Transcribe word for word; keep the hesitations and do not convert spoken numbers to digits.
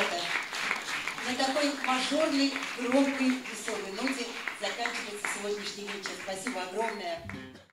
света. На такой мажорной, громкой, веселой ноте заканчивается сегодняшний вечер. Спасибо огромное.